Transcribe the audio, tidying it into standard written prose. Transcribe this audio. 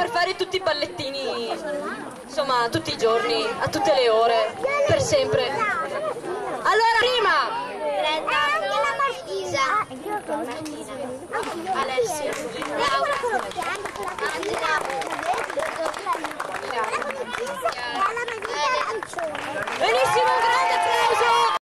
per fare tutti i ballettini, insomma, tutti i giorni, a tutte le ore, per sempre. Allora, prima! Alessia, Angela,